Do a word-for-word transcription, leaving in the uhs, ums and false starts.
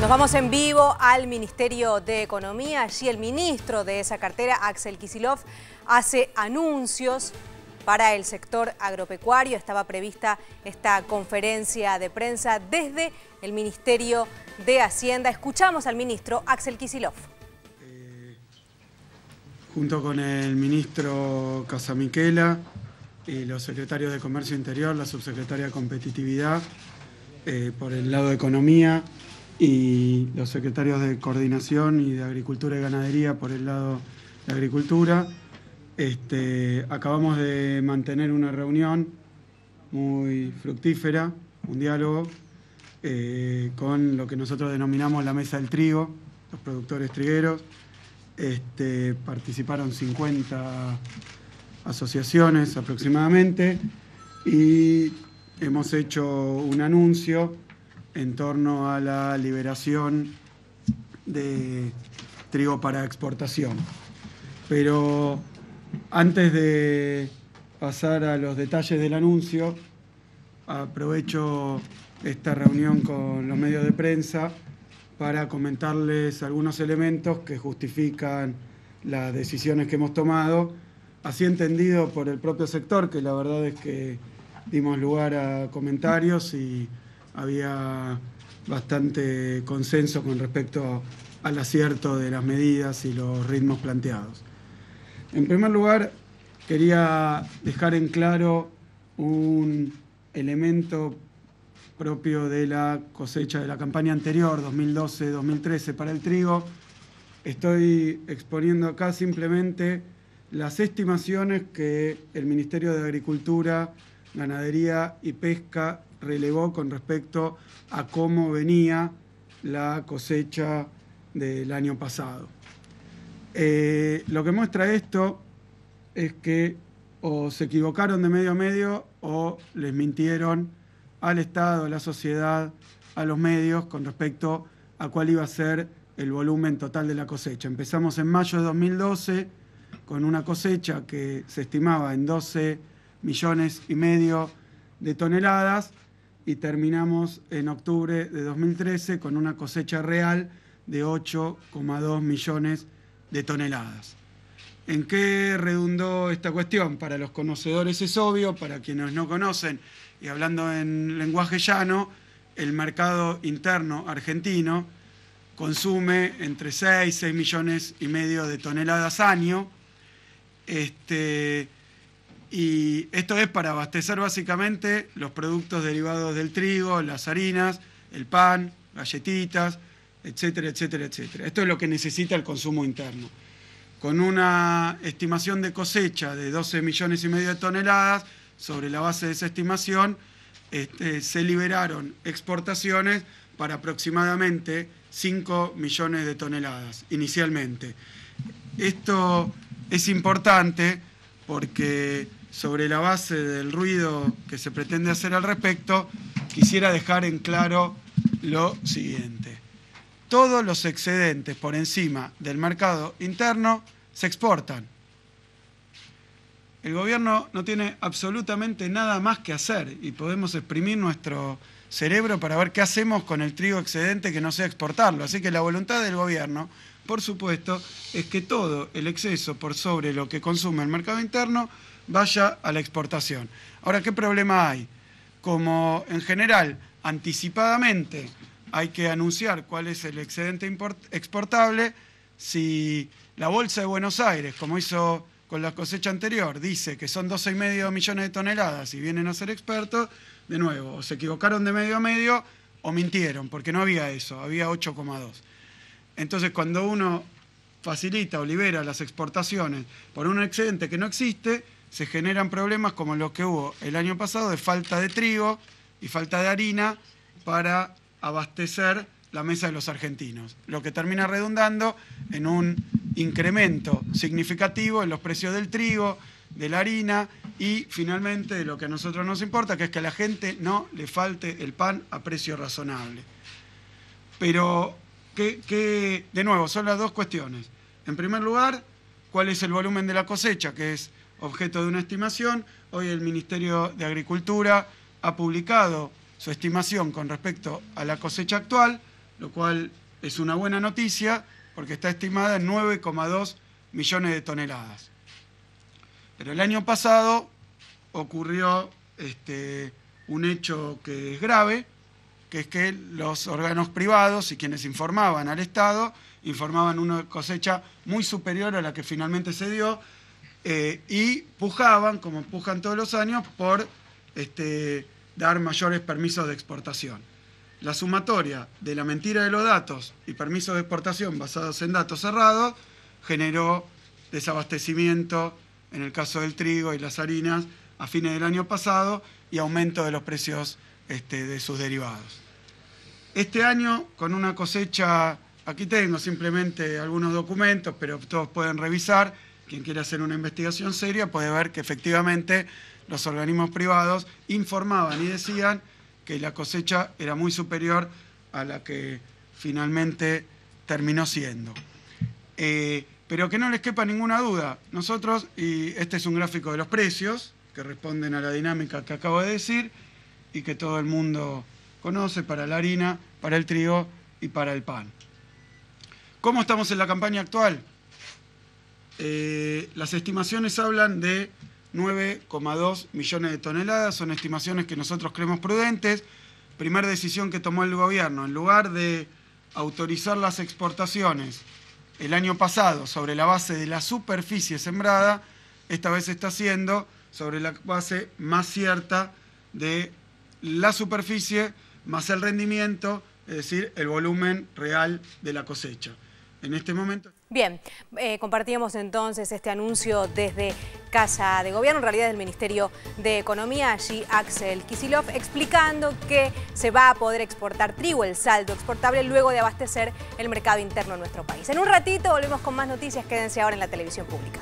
Nos vamos en vivo al Ministerio de Economía. Allí el ministro de esa cartera, Axel Kicillof, hace anuncios para el sector agropecuario. Estaba prevista esta conferencia de prensa desde el Ministerio de Hacienda. Escuchamos al ministro Axel Kicillof. Eh, junto con el ministro Casamiquela, eh, los secretarios de Comercio Interior, la subsecretaria de Competitividad, eh, por el lado de Economía, y los secretarios de Coordinación y de Agricultura y Ganadería por el lado de Agricultura. Este, acabamos de mantener una reunión muy fructífera, un diálogo eh, con lo que nosotros denominamos la Mesa del Trigo, los productores trigueros. Este, participaron cincuenta asociaciones aproximadamente y hemos hecho un anuncio en torno a la liberación de trigo para exportación. Pero antes de pasar a los detalles del anuncio, aprovecho esta reunión con los medios de prensa para comentarles algunos elementos que justifican las decisiones que hemos tomado, así entendido por el propio sector, que la verdad es que dimos lugar a comentarios y había bastante consenso con respecto al acierto de las medidas y los ritmos planteados. En primer lugar, quería dejar en claro un elemento propio de la cosecha de la campaña anterior, dos mil doce dos mil trece, para el trigo. Estoy exponiendo acá simplemente las estimaciones que el Ministerio de Agricultura, Ganadería y Pesca relevó con respecto a cómo venía la cosecha del año pasado. Eh, lo que muestra esto es que o se equivocaron de medio a medio o les mintieron al Estado, a la sociedad, a los medios con respecto a cuál iba a ser el volumen total de la cosecha. Empezamos en mayo de dos mil doce con una cosecha que se estimaba en doce millones y medio de toneladas y terminamos en octubre de dos mil trece con una cosecha real de ocho coma dos millones de toneladas. ¿En qué redundó esta cuestión? Para los conocedores es obvio, para quienes no conocen, y hablando en lenguaje llano, el mercado interno argentino consume entre seis, seis millones y medio de toneladas año. Este, Y esto es para abastecer básicamente los productos derivados del trigo, las harinas, el pan, galletitas, etcétera, etcétera, etcétera. Esto es lo que necesita el consumo interno. Con una estimación de cosecha de doce millones y medio de toneladas, sobre la base de esa estimación, este, se liberaron exportaciones para aproximadamente cinco millones de toneladas inicialmente. Esto es importante porque sobre la base del ruido que se pretende hacer al respecto, quisiera dejar en claro lo siguiente. Todos los excedentes por encima del mercado interno se exportan. El gobierno no tiene absolutamente nada más que hacer y podemos exprimir nuestro cerebro para ver qué hacemos con el trigo excedente que no sea exportarlo. Así que la voluntad del gobierno, por supuesto, es que todo el exceso por sobre lo que consume el mercado interno vaya a la exportación. Ahora, ¿qué problema hay? Como en general, anticipadamente hay que anunciar cuál es el excedente exportable, si la Bolsa de Buenos Aires, como hizo con la cosecha anterior, dice que son doce y medio millones de toneladas y vienen a ser expertos, de nuevo, o se equivocaron de medio a medio o mintieron, porque no había eso, había ocho coma dos. Entonces, cuando uno facilita o libera las exportaciones por un excedente que no existe, se generan problemas como los que hubo el año pasado de falta de trigo y falta de harina para abastecer la mesa de los argentinos, lo que termina redundando en un incremento significativo en los precios del trigo, de la harina y finalmente de lo que a nosotros nos importa, que es que a la gente no le falte el pan a precio razonable. Pero Que, que, de nuevo, son las dos cuestiones. En primer lugar, ¿cuál es el volumen de la cosecha? Que es objeto de una estimación. Hoy el Ministerio de Agricultura ha publicado su estimación con respecto a la cosecha actual, lo cual es una buena noticia porque está estimada en nueve coma dos millones de toneladas. Pero el año pasado ocurrió este, un hecho que es grave, que es que los órganos privados y quienes informaban al Estado, informaban una cosecha muy superior a la que finalmente se dio, eh, y pujaban, como pujan todos los años, por este, dar mayores permisos de exportación. La sumatoria de la mentira de los datos y permisos de exportación basados en datos cerrados generó desabastecimiento, en el caso del trigo y las harinas, a fines del año pasado, y aumento de los precios este, de sus derivados. Este año, con una cosecha, aquí tengo simplemente algunos documentos, pero todos pueden revisar, quien quiera hacer una investigación seria puede ver que efectivamente los organismos privados informaban y decían que la cosecha era muy superior a la que finalmente terminó siendo. Eh, pero que no les quepa ninguna duda, nosotros, y este es un gráfico de los precios, que responden a la dinámica que acabo de decir y que todo el mundo conoce para la harina, para el trigo y para el pan. ¿Cómo estamos en la campaña actual? Eh, las estimaciones hablan de nueve coma dos millones de toneladas, son estimaciones que nosotros creemos prudentes. Primera decisión que tomó el gobierno, en lugar de autorizar las exportaciones el año pasado sobre la base de la superficie sembrada, esta vez se está haciendo sobre la base más cierta de la superficie más el rendimiento, es decir, el volumen real de la cosecha. En este momento... Bien, eh, compartíamos entonces este anuncio desde Casa de Gobierno, en realidad del Ministerio de Economía, allí Axel Kicillof, explicando que se va a poder exportar trigo, el saldo exportable, luego de abastecer el mercado interno en nuestro país. En un ratito volvemos con más noticias, quédense ahora en la televisión pública.